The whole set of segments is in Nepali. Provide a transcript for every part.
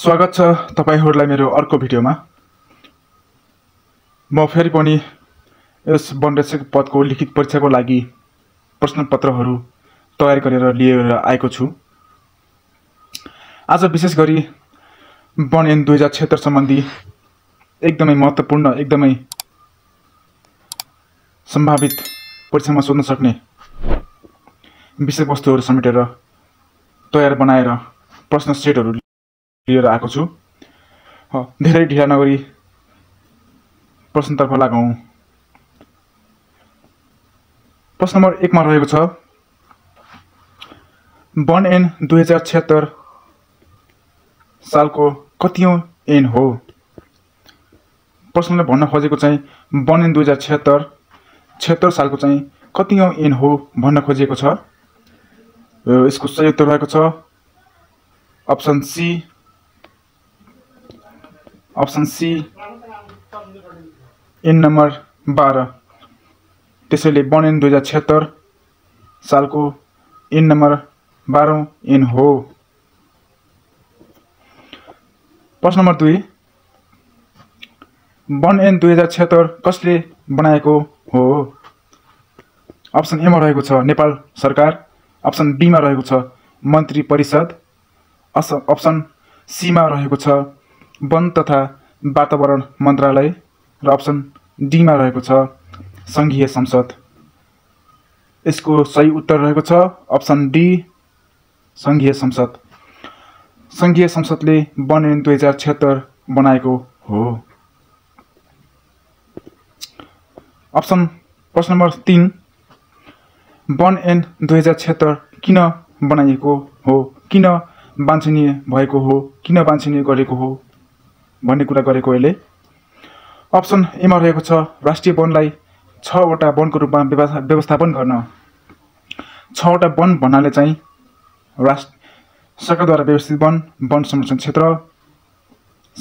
स्वागत छ तपाईहरुलाई मेरो अर्को भिडियोमा। म फेरि पनि यस वनरक्षक पदको लिखित परीक्षाको लागि प्रश्नपत्रहरू तयार गरेर लिएर आएको छु। आज विशेष गरी वन ऐन २०७६ सम्बन्धी एकदमै महत्त्वपूर्ण, एकदमै सम्भावित परीक्षामा सोध्न सक्ने विषयवस्तुहरू समेटेर तयार बनाएर प्रश्न सेटहरू लिएर आएको छु। धेरै ढिला नगरी प्रश्नतर्फ लागौं। प्रश्न नम्बर १ मा रहेको छ, वन ऐन २०७६ सालको कतिऔं ऐन हो? प्रश्नले भन्न खोजेको चाहिँ वन ऐन २०७६ सालको चाहिँ कतिऔं ऐन हो भन्न खोजिएको छ। यसको सही उत्तर रहेको छ अप्सन सी। ऐन नम्बर 12। त्यसैले वन ऐन २०७६ सालको ऐन नम्बर 12औं ऐन हो। प्रश्न नम्बर २, वन ऐन २०७६ कसले बनाएको हो? अप्सन ए मा रहेको छ नेपाल सरकार, अप्सन बी मा रहेको छ मन्त्री परिषद, अप्सन सी मा रहेको छ वन तथा वातावरण मन्त्रालय र अप्सन डी मा रहेको छ संघीय संसद। यसको सही उत्तर रहेको छ अप्सन डी, संघीय संसद। संघीय संसदले वन ऐन २०७६ बनाएको हो। अप्सन प्रश्न नम्बर ३, वन ऐन २०७६ किन बनाइएको हो, किन वाञ्छनीय भएको हो, किन वाञ्छनीय गरेको हो भन्ने कुरा गरेको यसले। अप्सन ए मा रहेको छ राष्ट्रिय वनलाई ६वटा वनको रूपमा व्यवस्थापन गर्न। ६वटा वन भन्नाले चाहिँ सरकारद्वारा व्यवस्थित वन, वन संरक्षण क्षेत्र,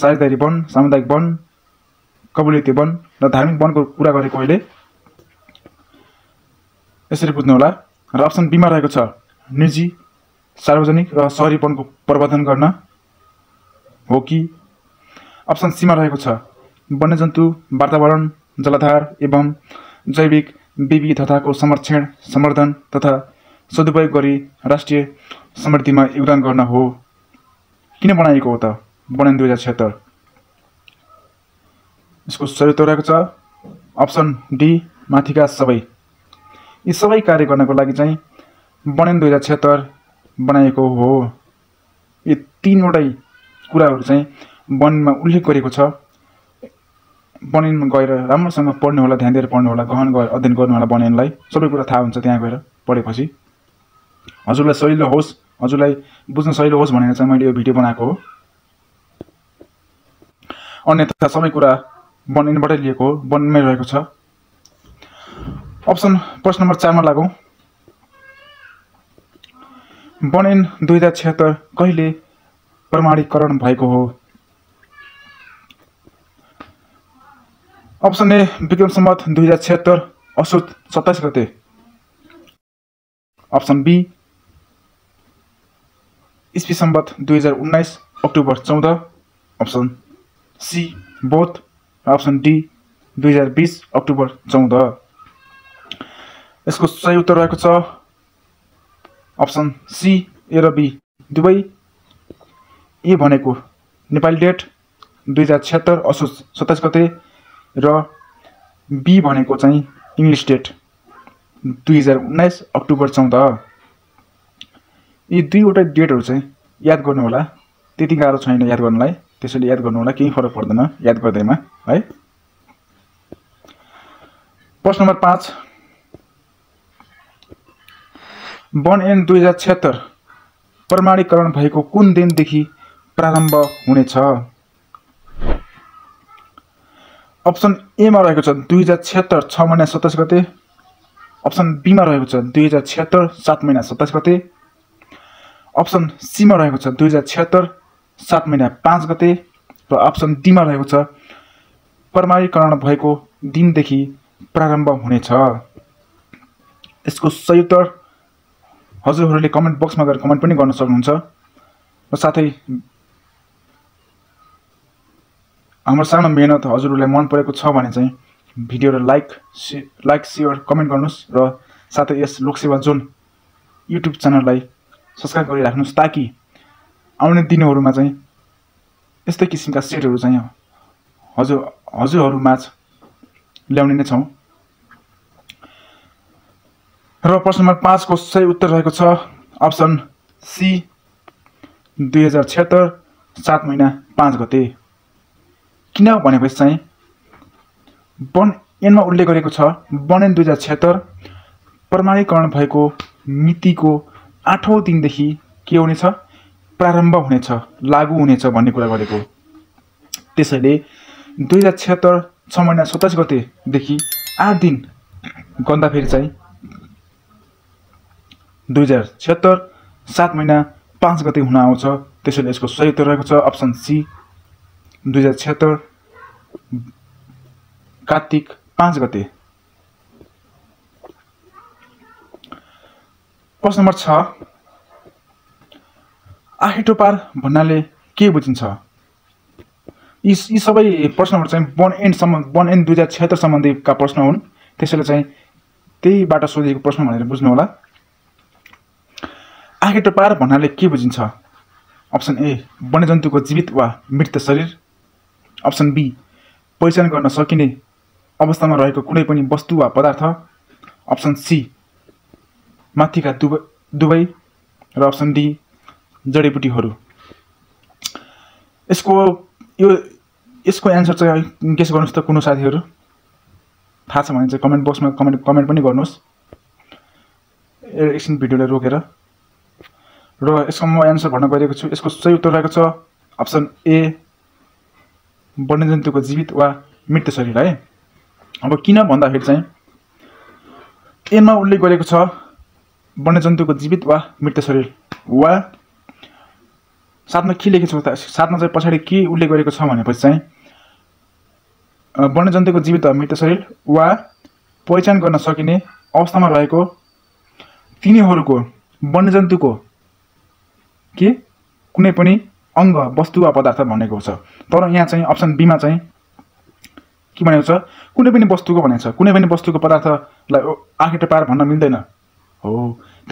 साझेदारी वन, सामुदायिक वन, कबुलियती वन र धार्मिक वनको कुरा गरेको यसले, यसरी बुझ्नुहोला। र अप्सन बी मा रहेको छ निजी, सार्वजनिक र सहरी वनको प्रबन्धन गर्न हो कि। अप्सन सी मा रहेको छ वन्यजन्तु, वातावरण, जलाधार एवं जैविक विविधताको संरक्षण, सम्बर्धन तथा सदुपयोग गरी राष्ट्रिय समृद्धिमा योगदान गर्न हो। किन बनाइएको हो त वन ऐन २०७६? यसको सही उत्तर रहेको छ अप्सन डी, माथिका सबै। यी सबै कार्य गर्नको लागि चाहिँ वन ऐन २०७६ बनाएको हो। यी तीनवटै कुराहरू चाहिँ वनमा उल्लेख गरेको छ। वन ऐनमा गएर राम्रोसँग पढ्नु होला, ध्यान दिएर पढ्नु होला, गहन गएर अध्ययन गर्नु होला। वन ऐनलाई सबै कुरा थाहा हुन्छ त्यहाँ गएर पढेपछि। हजुरलाई सजिलो होस्, हजुरलाई बुझ्न सजिलो होस् भनेर चाहिँ मैले यो भिडियो बनाएको हो, अन्यथा सबै कुरा वन ऐनबाटै लिएको हो, वनमै रहेको छ। प्रश्न नम्बर ४ मा लागौँ। वन ऐन २०७६ कहिले प्रमाणीकरण भएको हो? अप्सन ए विक्रम सम्वत २०७६ असोज २७ गते, अप्सन बी इस्वी सम्वत २०१९ अक्टोबर १४, अप्सन सी बोथ, र अप्सन डी २०२० अक्टोबर १४। यसको सही उत्तर रहेको छ अप्सन सी, ए र बी दुवै। ए भनेको नेपाली डेट २०७६ असोज २७ गते र बी भनेको चाहिँ इङ्ग्लिस डेट २०१९ अक्टोबर १४। यी दुईवटा डेटहरू चाहिँ याद गर्नुहोला, त्यति गाह्रो छैन याद गर्नलाई, त्यसैले याद गर्नुहोला, केही फरक पर्दैन याद गर्दैमा, है। प्रश्न नम्बर ५, वन ऐन २०७६ प्रमाणीकरण भएको कुन दिनदेखि प्रारम्भ हुनेछ? अप्सन ए मा रहेको छ २०७६ ६ महिना २७ गते, अप्सन बी मा रहेको छ २०७६ 7 महिना २७ गते, अप्सन सी मा रहेको छ २०७६ 7 महिना ५ गते, र अप्सन डी मा रहेको छ प्रमाणीकरण भएको दिनदेखि प्रारम्भ हुनेछ। यसको सही उत्तर हजुरहरूले कमेन्ट बक्समा गएर कमेन्ट पनि गर्न सक्नुहुन्छ, र साथै हाम्रो सानो मेहनत हजुरहरुलाई मन परेको छ भने चाहिँ भिडियोलाई लाइक शेयर कमेन्ट गर्नुस् र साथै यस लोकसेवा जोन युट्युब च्यानललाई सब्स्क्राइब गरिराख्नुस् ताकि आउने दिनहरुमा चाहिँ यस्तै किसिमका सेटहरु चाहिँ हजुरहरु माझ ल्याउने नै छौं। र प्रश्न नम्बर ५ को सही उत्तर रहेको छ अप्सन सी 2076 7 महिना 5 गते। किन भनेपछि चाहिँ वन ऐन मा उल्लेख गरेको छ वन ऐन २०७६ प्रमाणीकरण भएको मितिको ८औं दिनदेखि के हुनेछ प्रारम्भ हुनेछ लागू हुनेछ भन्ने कुरा गरेको। त्यसैले 2076 6 महिना 27 गते देखि ८ दिन गन्दा फेरि चाहिँ 2076 7 महिना 5 गते हुन आउँछ। त्यसैले यसको सही उत्तर रहेको छ अप्सन सी 2076 कार्तिक 5 गते। प्रश्न नम्बर ६ आहिटोपार भन्नाले के बुझिन्छ? यी सबै प्रश्नहरु चाहिँ वन ऐन २०७६ सम्बन्धीका प्रश्न हुन्। त्यसैले चाहिँ त्यहीबाट सोधेको प्रश्न भनेर बुझ्नु होला। आहिटोपार भन्नाले के बुझिन्छ? अप्सन ए वन्यजन्तुको जीवित वा मृत शरीर, अप्सन बी पहिचान गर्न सकिने अवस्थामा रहेको कुनै पनि वस्तु वा पदार्थ, अप्सन सी माथिका दुवै र अप्सन डी जडीबुटीहरू। यसको एन्सर चाहिँ गेस गर्नुस् त कुनै साथीहरु थाहा छ भने चाहिँ कमेन्ट बक्समा कमेन्ट पनि गर्नुस् एकछिन भिडियोलाई रोकेर। र यसको म एन्सर भन्न गएको छु यसको सही उत्तर रहेको छ अप्सन ए वन्यजन्तुको जीवित वा मृत शरीर है। अब किन भन्दाखेरि चाहिँ ऐन मा उल्लेख गरेको छ वन्यजन्तुको जीवित वा मृत शरीर वा साथमा के लेखेको छ साथमा चाहिँ पछाडि के उल्लेख गरेको छ भनेपछि चाहिँ वन्यजन्तुको जीवित वा मृत शरीर वा पहिचान गर्न सकिने अवस्थामा रहेको तिनीहरूको वन्यजन्तुको के कुनै पनि अंग वस्तु वा पदार्थ भनेको छ। तर यहाँ चाहिँ अप्सन बी मा चाहिँ के भनेको छ कुनै पनि वस्तुको भनेको छ। कुनै पनि वस्तुको पदार्थलाई आहिटोपार भन्न मिल्दैन हो।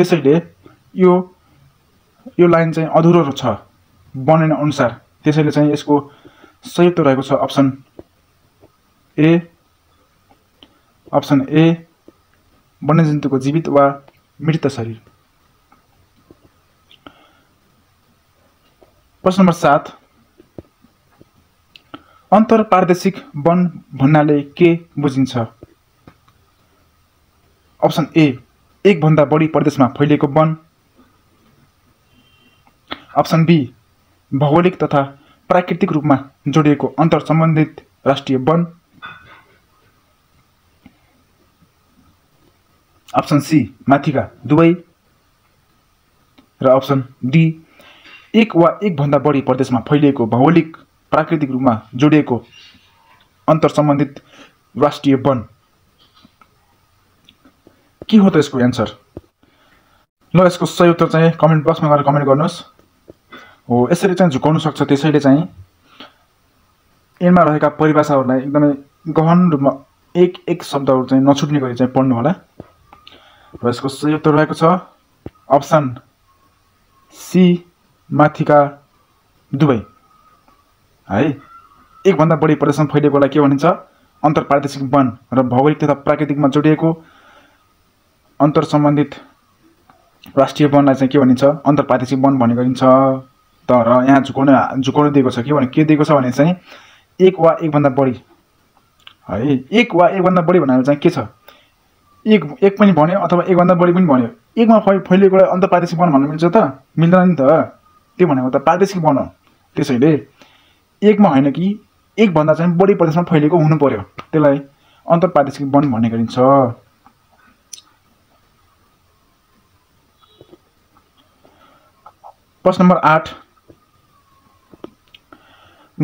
त्यसैले यो लाइन चाहिँ अधुरो छ बनेन अनुसार। त्यसैले चाहिँ यसको सही उत्तर रहेको छ अप्सन ए वन्यजन्तुको जीवित वा मृत शरीर। प्रश्न नम्बर ७ अन्तरपारदेशिक वन भन्नाले के बुझिन्छ? अप्सन ए 1 भन्दा बढी प्रदेशमा फैलिएको वन, अप्सन बी भौगोलिक तथा प्राकृतिक रूपमा जोडिएको अन्तर सम्बन्धित राष्ट्रिय वन, अप्सन सी माथिका दुवै र अप्सन डी 1 वा 1 भन्दा बढी प्रदेशमा फैलिएको भौगोलिक प्राकृतिक रूपमा जोडिएको अन्तर सम्बन्धित राष्ट्रिय वन। के हो त यसको एन्सर? ल यसको सही उत्तर चाहिँ कमेन्ट बक्समा गएर कमेन्ट गर्नुस् हो। यसरी चाहिँ झुकाउन सक्छ। त्यसैले चाहिँ ऐनमा रहेका परिभाषाहरूलाई एकदमै गहन रूपमा एक शब्दहरु चाहिँ नछुट्ने गरी चाहिँ पढ्नु होला। र यसको सही उत्तर रहेको छ अप्सन सी माथिका दुवै है। 1 भन्दा बढी प्रदेशमा फैलिएकोलाई के भनिन्छ? अन्तरपारदेशिक वन र भौगोलिक तथा प्राकृतिकमा जोडिएको अन्तर सम्बन्धित राष्ट्रिय वनलाई चाहिँ के भनिन्छ? अन्तरपारदेशिक वन भन्ने गरिन्छ। तर यहाँ झुकाउन दिएको छ के दिएको छ भने चाहिँ 1 वा 1 भन्दा बढी है। 1 वा 1 भन्दा बढी भन्नाले चाहिँ के छ? 1 पनि भन्यो अथवा 1 भन्दा बढी पनि भन्यो। 1 मा फैलिएकोलाई अन्तरपारदेशिक वन भन्न मिल्छ त? मिल्दैन नि त। त्यो भनेको त प्रादेशिक वन हो। त्यसैले 1 मा हैन कि 1 भन्दा चाहिँ बढी प्रदेशमा फैलिएको हुनु पर्यो। त्यसलाई अन्तरप्रादेशिक वन भन्ने गरिन्छ। प्रश्न नम्बर ८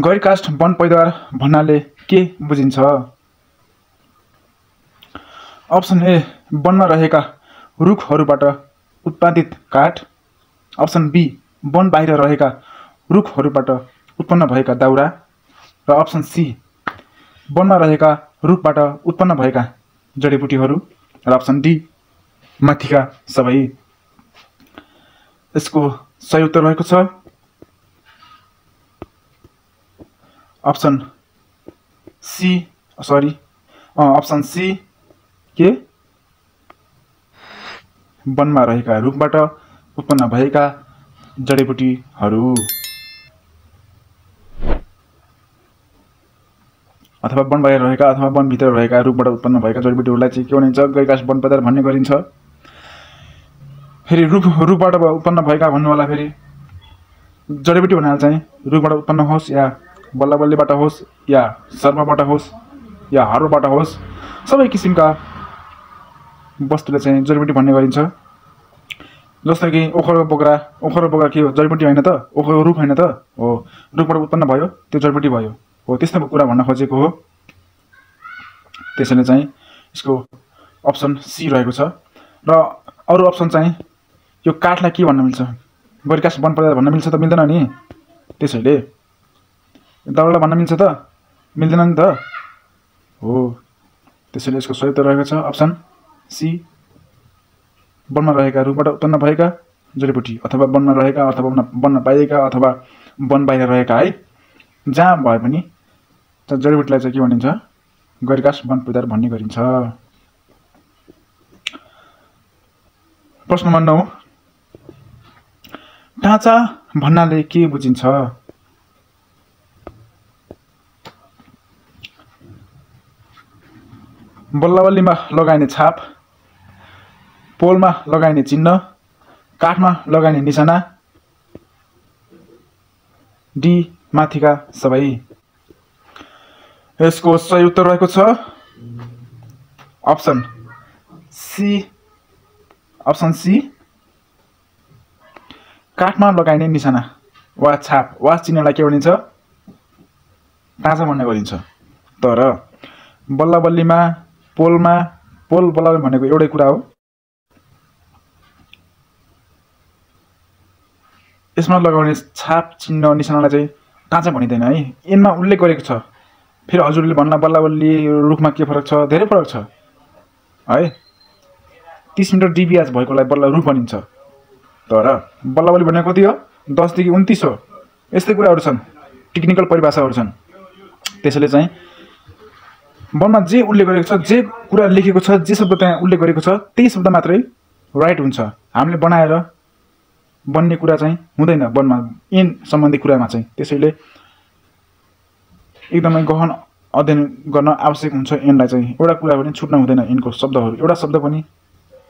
गैरकाष्ठ वन पैदावार भन्नाले के बुझिन्छ? अप्सन ए वनमा रहेका रुखहरूबाट उत्पादित काठ, अप्सन बी वन बाहिर रहेका रुखहरूबाट उत्पन्न भएका दाउरा र र अप्सन सी वनमा रहेका रुखबाट उत्पन्न भएका जडीबुटीहरू र अप्सन डी माथिका सबै। यसको सही उत्तर रहेको छ अप्सन सी अप्सन सी के वनमा रहेका रुखबाट उत्पन्न भएका जडीबुटीहरू अथवा वन बाहिर रहेका अथवा वन भित्र रहेका रुखबाट उत्पन्न भएका जडीबुटीहरूलाई चाहिँ के भनिन्छ गैरघाँस वन पदार्थ भन्ने गरिन्छ। फेरि रुखबाट उत्पन्न भएका भन्नु होला फेरि जडीबुटी भन्नाले चाहिँ रुखबाट उत्पन्न होस् या बल्ल बल्लीबाट होस् या सर्पबाट होस् या हर्बबाट होस् सबै किसिमका वस्तुले चाहिँ जडीबुटी भन्ने गरिन्छ। जस्तो कि ओखरो बोक्रा के हो जडीबुटी होइन त, ओखरो रुख होइन त हो, रुखबाट उत्पन्न भयो त्यो जडीबुटी भयो हो, त्यस्तो कुरा भन्न खोजेको हो। त्यसैले चाहिँ यसको अप्सन सी रहेको छ र अरू अप्सन चाहिँ यो काठलाई के भन्न मिल्छ गैरघाँस वन पदार्थ भन्न मिल्छ त मिल्दैन नि, त्यसैले दाउरालाई भन्न मिल्छ त मिल्दैन नि त हो, त्यसैले यसको सही उत्तर रहेको छ अप्सन सी वनमा रहेका रुखबाट उत्पन्न भएका जडीबुटी अथवा वनमा रहेका अथवा वनमा पाइएका अथवा वन बाहिर रहेका है जहाँ भए पनि जडीबुटीलाई चाहिँ के भनिन्छ गैरघाँस वन पदार्थ भन्ने गरिन्छ। प्रश्न नम्बर 9 ढाँचा भन्नाले के बुझिन्छ। बल्लबल्लीमा लगाइने छाप, पोलमा लगाइने चिन्ह, काठमा लगाइने निशाना, डी माथिका सबै। यसको सही उत्तर रहेको छ अप्सन सी काठमा लगाइने निशाना वा छाप वा चिन्हलाई के भनिन्छ ढाँचा भन्ने गरिन्छ। तर बल्लबल्लीमा पोल बल्लबल्ली भनेको एउटै कुरा हो, यसमा लगाउने छाप चिन्ह निशानालाई चाहिँ ढाँचा भनिँदैन है, एनमा उल्लेख गरेको छ। फेरि हजुरले भन्ला बल्लबल्ली रुखमा के फरक छ, धेरै फरक छ है, 30 मिटर डिबिएच भएकोलाई बल्ल रुख भनिन्छ, तर बल्लबल्ली भनेको कति हो 10 देखि 29 हो। यस्तै कुराहरू छन्, टेक्निकल परिभाषाहरू छन्। त्यसैले चाहिँ वनमा जे उल्लेख गरेको छ, जे कुरा लेखेको छ, जे शब्द त्यहाँ उल्लेख गरेको छ त्यही शब्द मात्रै राइट हुन्छ। हामीले बनाएर बन्ने कुरा चाहिँ हुँदैन वनमा एन सम्बन्धी कुरामा चाहिँ, त्यसैले एकदमै गहन अध्ययन गर्न आवश्यक हुन्छ। एनलाई चाहिँ एउटा कुरा पनि छुट्न हुँदैन, एनको शब्दहरू एउटा शब्द पनि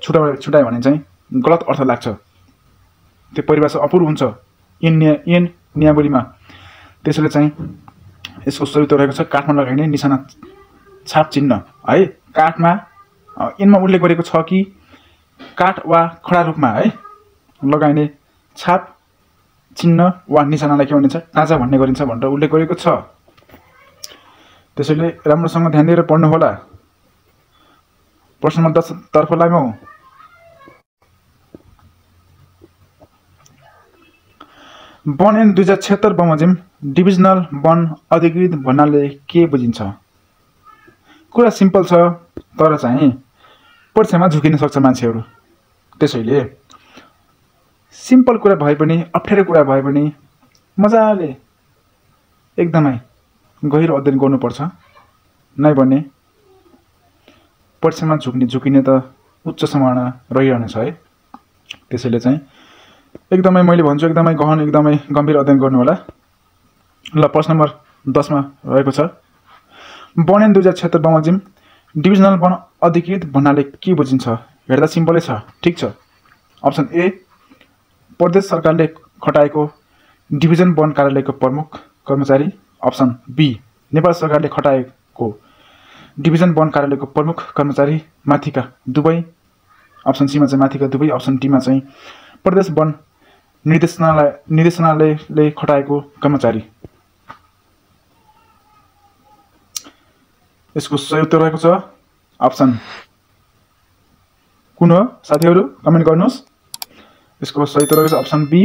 छुटायो भने चाहिँ गलत अर्थ लाग्छ, त्यो परिभाषा अपूर्ण हुन्छ एन नियमावलीमा। त्यसैले चाहिँ यसको सही उत्तर रहेको छ काठमा लगाइने निशाना छाप चिन्ह है, काठमा एनमा उल्लेख गरेको छ कि काठ वा खडा रूपमा है लगाइने छाप चिन्ह वा निशानालाई के भनिन्छ ढाँचा भन्ने गरिन्छ भनेर उल्लेख गरेको छ। त्यसैले राम्रोसँग ध्यान दिएर पढ्नु होला। प्रश्न नम्बर 10 तर्फ लागौँ। वन ऐन 2076 बमोजिम डिभिजनल वन अधिकृत भन्नाले के बुझिन्छ। कुरा सिम्पल छ तर चाहिँ परीक्षामा झुकिन सक्छ मान्छेहरू, त्यसैले सिम्पल कुरा भए पनि अप्ठ्यारो कुरा भए पनि मजाले एकदमै गहिरो अध्ययन गर्नुपर्छ, नै भने परीक्षामा झुकिने त उच्च सम्भावना रहिरहनेछ है। त्यसैले चाहिँ एकदमै मैले भन्छु एकदमै गहन एकदमै गम्भीर अध्ययन गर्नु होला। ल प्रश्न नम्बर 10 मा रहेको छ वन ऐन 2076 बमोजिम डिभिजनल वन अधिकृत भन्नाले के बुझिन्छ। हेर्दा सिम्पलै छ, ठिक छ। अप्सन ए प्रदेश सरकारले खटाएको डिभिजन वन कार्यालयको प्रमुख कर्मचारी, अप्सन बी नेपाल सरकारले खटाएको डिभिजन वन कार्यालयको प्रमुख कर्मचारी माथिका दुवै, अप्सन सीमा चाहिँ माथिका दुवै, अप्सन डीमा चाहिँ प्रदेश वन निर्देशनालयले खटाएको कर्मचारी। यसको सही उत्तर रहेको छ अप्सन कुन हो साथीहरू कमेन्ट गर्नुहोस्। यसको सही उत्तर रहेको छ अप्सन बी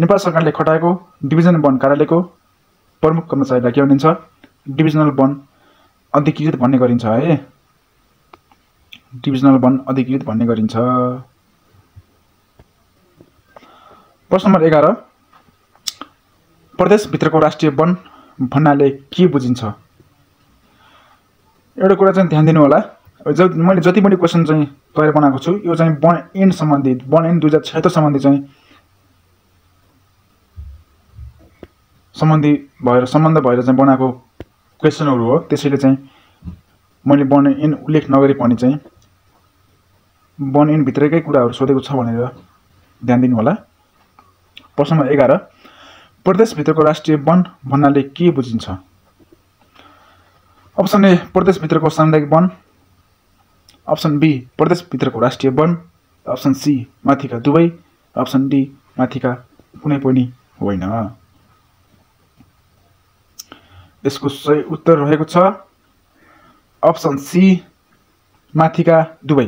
नेपाल सरकारले खटाएको डिभिजन वन कार्यालयको प्रमुख कर्मचारीलाई के भनिन्छ डिभिजनल वन अधिकृत भन्ने गरिन्छ है। डिभिजनल वन अधिकृत भन्ने गरिन्छ। प्रश्न नम्बर 11 प्रदेशभित्रको राष्ट्रिय वन भन्नाले के बुझिन्छ। एउटा कुरा चाहिँ ध्यान दिनु होला, मैले जति पनि क्वेशन चाहिँ तयार बनाएको छु यो चाहिँ वन ऐन सम्बन्धी वन ऐन २०७६ सम्बन्धी भएर चाहिँ बनाएको क्वेशनहरु हो। त्यसैले चाहिँ मैले वन ऐन उल्लेख नगरी पनि चाहिँ वन ऐन भित्रकै कुराहरु सोधेको छ भनेर ध्यान दिनु होला। प्रश्न नम्बर 11 प्रदेशभित्रको राष्ट्रिय वन भन्नाले के बुझिन्छ। अप्सन ए प्रदेशभित्रको सामुदायिक वन, अप्सन बी प्रदेशभित्रको राष्ट्रिय वन, अप्सन सी माथिका दुवै, अप्सन डी माथिका कुनै पनि होइन। यसको सही उत्तर रहेको छ अप्सन सी माथिका दुवै।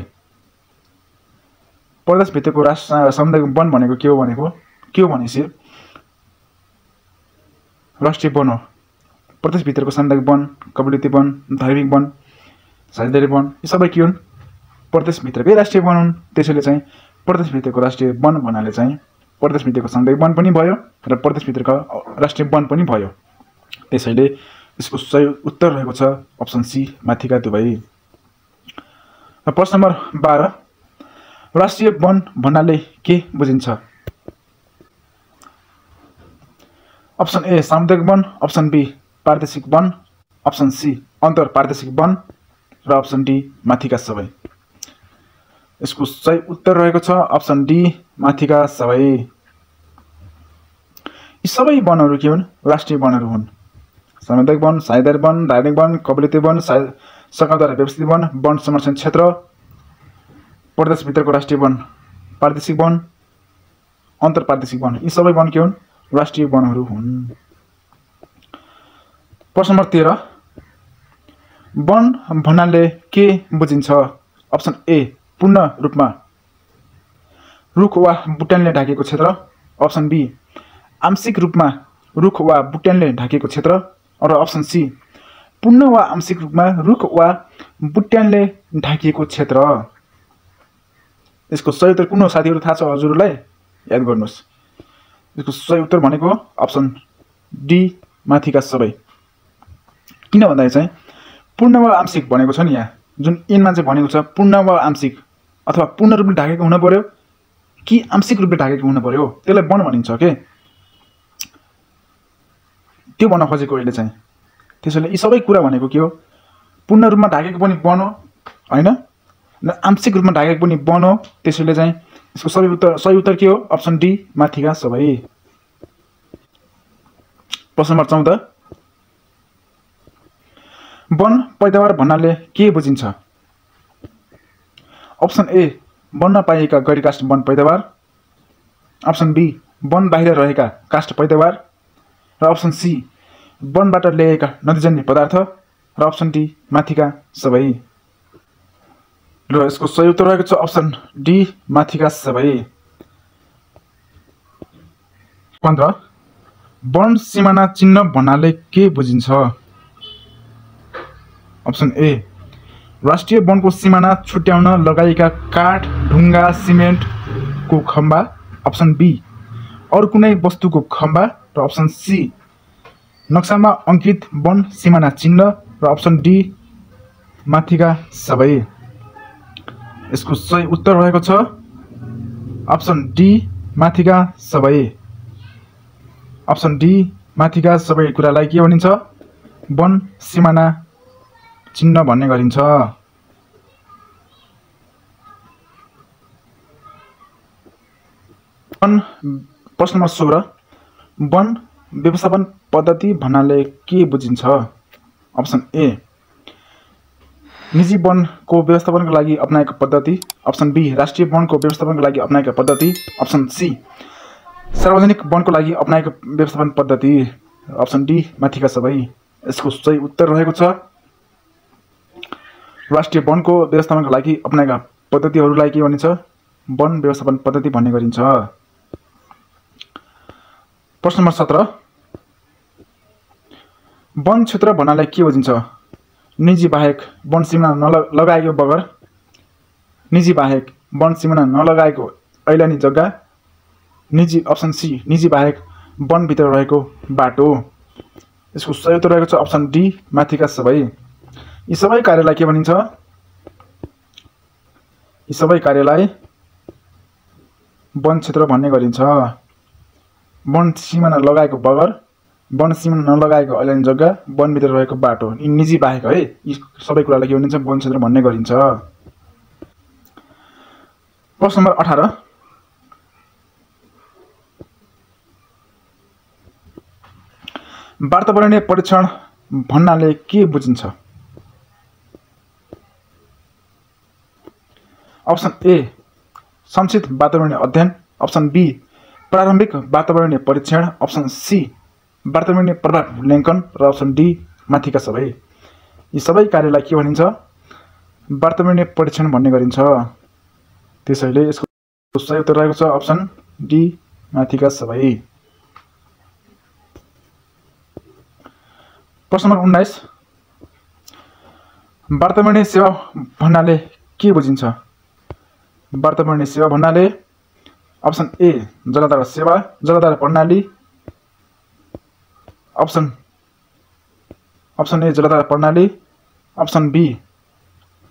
प्रदेशभित्रको सामुदायिक वन भनेको के हो भनेपछि राष्ट्रिय वन हो। प्रदेशभित्रको सामुदायिक वन, कम्युनिटी वन, धार्मिक वन, साझेदारी वन यी सबै के हुन् प्रदेशभित्रकै राष्ट्रिय वन हुन्। त्यसैले चाहिँ प्रदेशभित्रको राष्ट्रिय वन भन्नाले चाहिँ प्रदेशभित्रको सामुदायिक वन पनि भयो र प्रदेशभित्रको राष्ट्रिय वन पनि भयो। त्यसैले यसको सही उत्तर रहेको छ अप्सन सी माथिका दुवै। र प्रश्न नम्बर 12 राष्ट्रिय वन भन्नाले के बुझिन्छ। अप्सन ए सामुदायिक वन, अप्सन बी प्रादेशिक वन, अप्सन सी अन्तर प्रादेशिक वन र अप्सन डी माथिका सबै। यसको सही उत्तर रहेको छ अप्सन डी माथिका सबै। यी सबै वनहरु के हुन् राष्ट्रिय वनहरु हुन्। सामुदायिक वन, साझेदारी वन, धार्मिक वन, कम्युनिटी वन, सरकारद्वारा व्यवस्थित वन, वन संरक्षण क्षेत्र, प्रदेशभित्रको राष्ट्रिय वन, प्रादेशिक वन, अन्तर प्रादेशिक वन यी सबै वन के हुन् राष्ट्रिय वनहरु हुन्। प्रश्न नम्बर 13 वन भन्नाले के बुझिन्छ। अप्सन ए पूर्ण रूपमा रुख वा बुट्यानले ढाकेको क्षेत्र, अप्सन बी आंशिक रूपमा रुख वा बुट्यानले ढाकेको क्षेत्र र अप्सन सी पूर्ण वा आंशिक रूपमा रुख वा बुट्यानले ढाकिएको क्षेत्र। यसको सही उत्तर कुन हो साथीहरु, थाहा छ हजुरलाई? याद गर्नुहोस्। यसको सही उत्तर भनेको अप्सन डी माथिका सबै। किन भन्दा चाहिँ पूर्ण वा आंशिक भनेको छ नि यहाँ जुन ऐनमा चाहिँ भनेको छ पूर्ण वा आंशिक अथवा पूर्ण रूपले ढाकेको हुन पर्यो कि आंशिक रूपले ढाकेको हुन पर्यो त्यसलाई वन भनिन्छ के त्यो भन्न खोजेको यसले चाहिँ। त्यसैले यी सबै कुरा भनेको के हो पूर्ण रूपमा ढाकेको पनि वन हो हैन र आंशिक रूपमा ढाकेको पनि वन हो। त्यसैले चाहिँ यसको सही उत्तर के हो अप्सन डी माथिका सबै। प्रश्न नम्बर 14 वन पैदावार भन्नाले के बुझिन्छ। अप्सन ए वनमा पाइएका गैरकाष्ठ वन पैदावार, अप्सन बी वन बाहिर रहेका काष्ठ पैदावार र अप्सन सी वनबाट ल्याएका नदीजन्य पदार्थ र अप्सन डी माथिका सबै। र यसको सही उत्तर रहेको छ अप्सन डी माथिका सबै। 15 वन सिमाना चिन्ह भन्नाले के बुझिन्छ। अप्सन ए राष्ट्रिय वनको सीमाना छुट्याउन लगाइएका काठ, ढुङ्गा, सिमेन्टको खम्बा, अप्सन बी अरू कुनै वस्तुको खम्बा र अप्सन सी नक्सामा अंकित वन सीमाना चिन्ह र अप्सन डी माथिका सबै। यसको सही उत्तर रहेको छ अप्सन डी माथिका सबै। अप्सन डी माथिका सबै कुरालाई के भनिन्छ वन सीमाना चिन्ह भन्ने गरिन्छ। प्रश्न नम्बर 16 वन व्यवस्थापन पद्धति भन्नाले के बुझिन्छ। अप्सन ए निजी वनको व्यवस्थापनको लागि अपनाएको पद्धति, अप्सन बी राष्ट्रिय वनको व्यवस्थापनको लागि अपनाएको पद्धति, अप्सन सी सार्वजनिक वनको लागि अपनाएको व्यवस्थापन पद्धति, अप्सन डी माथिका सबै। यसको सही उत्तर रहेको छ राष्ट्रिय वनको व्यवस्थापनको लागि अपनाएका पद्धतिहरूलाई के भनिन्छ वन व्यवस्थापन पद्धति भन्ने गरिन्छ। प्रश्न नंबर 17 वन क्षेत्र भन्नाले के बुझिन्छ? निजी बाहेक वन सीमा नलगाएको बगर, निजी बाहेक वन सीमा नलगाएको ऐलानी जग्गा, निजी अप्सन सी निजी बाहेक वन भित्र रहेको बाटो। यसको सही उत्तर रहेको छ अप्सन डी माथिका सबै। यी सबै कार्यलाई वन क्षेत्र भन्ने गरिन्छ। वन सीमा नलगाएको बगर, वन सीमा नलगाएको ऐलानी जग्गा, वन भित्र रहेको बाटो, यी निजी बाहेक है, यी सबै कुरालाई के भनिन्छ? वन क्षेत्र भन्ने गरिन्छ। प्रश्न नम्बर 18 वातावरणीय परीक्षण भन्नाले के बुझिन्छ? अप्सन ए संक्षिप्त वातावरणीय अध्ययन, अप्सन बी प्रारम्भिक वातावरणीय परीक्षण, अप्सन सी वातावरणीय प्रभाव मूल्याङ्कन र अप्सन डी माथिका सबै। यी सबै कार्यलाई के भनिन्छ? वातावरणीय परीक्षण भन्ने गरिन्छ। त्यसैले यसको सही उत्तर रहेको छ अप्सन डी माथिका सबै। प्रश्न नम्बर 19 वातावरणीय सेवा भन्नाले के बुझिन्छ? वातावरणीय सेवा भन्नाले अप्सन ए जलधारा सेवा, जलधारा प्रणाली, अप्सन ए जलधारा प्रणाली, अप्सन बी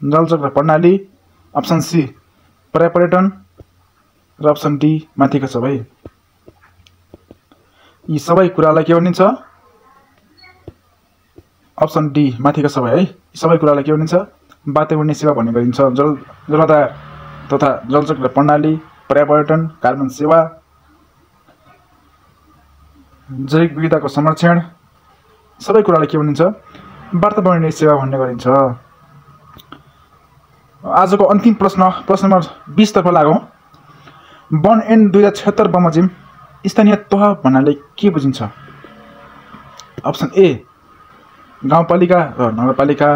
जलचक्र प्रणाली, अप्सन सी पर्यटन र अप्सन डी माथिका सबै। यी सबै कुरालाई के भनिन्छ? अप्सन डी माथिका सबै है। यी सबै कुरालाई के भनिन्छ? वातावरणीय सेवा भन्ने गरिन्छ। जलधारा तथा जलचक्र प्रणाली, पर्यावरण, कार्बन सेवा, जैविक विविधताको संरक्षण, सबै कुरालाई के भनिन्छ? वातावरणीय सेवा भन्ने गरिन्छ। आजको अन्तिम प्रश्न, प्रश्न नम्बर 20 तर्फ लागौँ। वन ऐन 2076 बमोजिम स्थानीय तह भन्नाले के बुझिन्छ? अप्सन ए गाउँपालिका र नगरपालिका,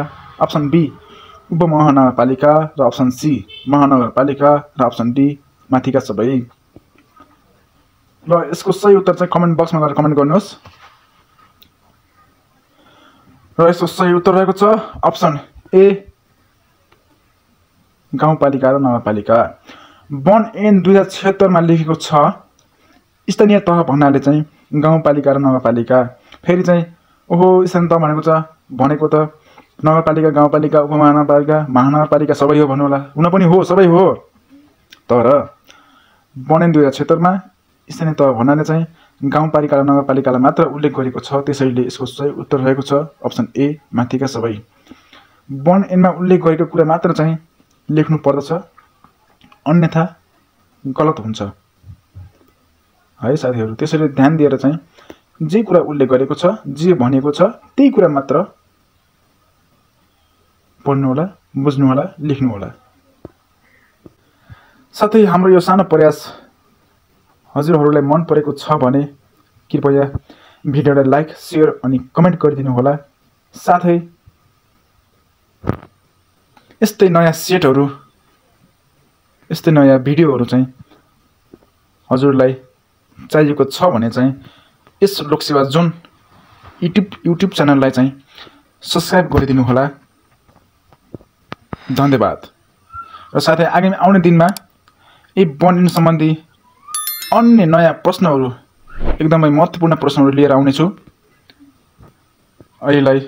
अप्सन बी उपमहानगरपालिका र अप्सन सी महानगरपालिका र अप्सन डी माथिका सबै। र यसको सही उत्तर चाहिँ कमेन्ट बक्समा गएर कमेन्ट गर्नुहोस्। र यसको सही उत्तर रहेको छ अप्सन ए गाउँपालिका र नगरपालिका। वन ऐन 2076 मा लेखेको छ स्थानीय तह भन्नाले चाहिँ गाउँपालिका र नगरपालिका। फेरि चाहिँ ओहो स्थानीय तह भनेको त नगरपालिका, गाउँपालिका, उपमहानगरपालिका, महानगरपालिका सबै हो भन्नुहोला। हुन पनि हो, सबै हो, तर वन ऐन 2076 मा स्थानीय तह भन्नाले चाहिँ गाउँपालिका र नगरपालिकालाई मात्र उल्लेख गरेको छ। त्यसैले यसको सही उत्तर रहेको छ अप्सन ए माथिका सबै। वन ऐनमा उल्लेख गरेको कुरा मात्र चाहिँ लेख्नु पर्दछ, अन्यथा गलत हुन्छ है साथीहरू। त्यसैले ध्यान दिएर चाहिँ जे कुरा उल्लेख गरेको छ, जे भनेको छ, त्यही कुरा मात्र पढ्नु होला, बुझ्नु होला, लेख्नु होला। साथै हाम्रो यो सानो प्रयास हजुरहरूलाई मन परेको छ भने कृपया भिडियोलाई लाइक, शेयर अनि कमेन्ट गरिदिनु होला। साथै यस्तै नयाँ सेटहरू, यस्तै नयाँ भिडियोहरू चाहिँ हजुरलाई चाहिएको छ भने चाहिँ यस लोकसेवा जोन युट्युब च्यानललाई चाहिँ सब्सक्राइब गरिदिनु होला। धन्यवाद। र साथै आगामी आउने दिनमा यी वन ऐन सम्बन्धी अन्य नयाँ प्रश्नहरू, एकदमै महत्त्वपूर्ण प्रश्नहरू लिएर आउनेछु। अहिलेलाई